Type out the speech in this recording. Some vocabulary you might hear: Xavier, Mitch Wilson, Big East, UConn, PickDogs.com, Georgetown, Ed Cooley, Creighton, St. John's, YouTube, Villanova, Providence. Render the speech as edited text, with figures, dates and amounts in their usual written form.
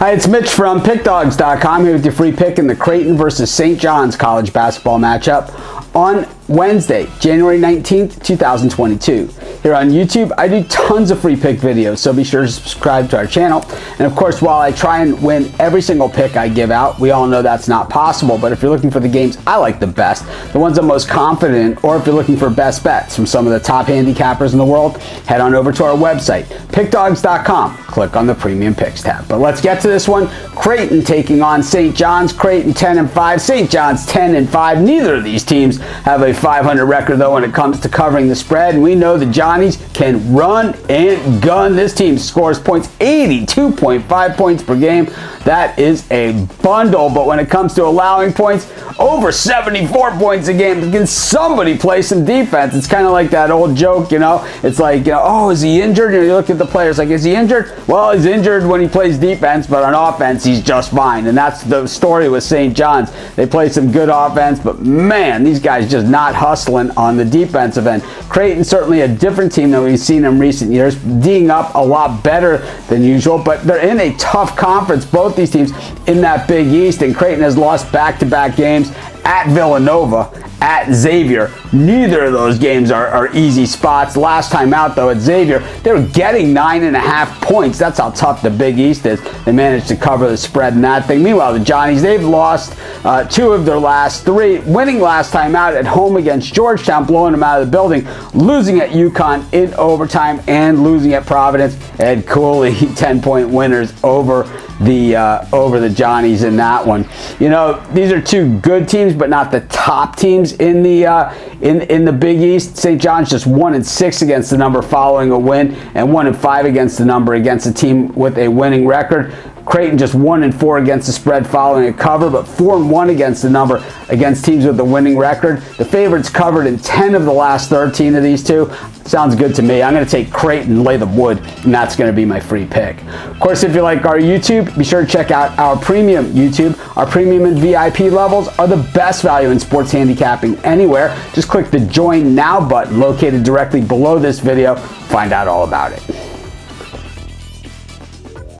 Hi, it's Mitch from PickDogs.com here with your free pick in the Creighton versus St. John's college basketball matchup on Wednesday, January 19th, 2022. Here on YouTube, I do tons of free pick videos, so be sure to subscribe to our channel. And of course, while I try and win every single pick I give out, we all know that's not possible, but if you're looking for the games I like the best, the ones I'm most confident in, or if you're looking for best bets from some of the top handicappers in the world, head on over to our website, PickDogs.com. Click on the Premium Picks tab. But let's get to this one. Creighton taking on St. John's. Creighton 10-5, St. John's 10-5. Neither of these teams have a 500 record, though, when it comes to covering the spread. And we know the Johnnies can run and gun. This team scores points, 82.5 points per game. That is a bundle. But when it comes to allowing points, over 74 points a game. Can somebody play some defense? It's kind of like that old joke, you know? It's like, you know, oh, is he injured? And you look at the players like, is he injured? Well, he's injured when he plays defense, but on offense, he's just fine. And that's the story with St. John's. They play some good offense, but man, these guys just not hustling on the defensive end. Creighton, certainly a different team than we've seen in recent years, D'ing up a lot better than usual, but they're in a tough conference, both these teams, in that Big East, and Creighton has lost back-to-back games at Villanova, at Xavier. Neither of those games are easy spots. Last time out, though, at Xavier, they were getting 9.5 points. That's how tough the Big East is. They managed to cover the spread in that thing. Meanwhile, the Johnnies, they've lost two of their last three, winning last time out at home against Georgetown, blowing them out of the building, losing at UConn in overtime, and losing at Providence. Ed Cooley, 10-point winners over the Johnnies in that one. You know, these are two good teams, but not the top teams in the Big East. St. John's just 1-6 against the number following a win, and 1-5 against the number against a team with a winning record. Creighton just 1-4 against the spread following a cover, but 4-1 against the number against teams with a winning record. The favorites covered in 10 of the last 13 of these two. Sounds good to me. I'm going to take Creighton, lay the wood, and that's going to be my free pick. Of course, if you like our YouTube, be sure to check out our premium YouTube. Our premium and VIP levels are the best value in sports handicapping anywhere. Just click the Join Now button located directly below this video. Find out all about it.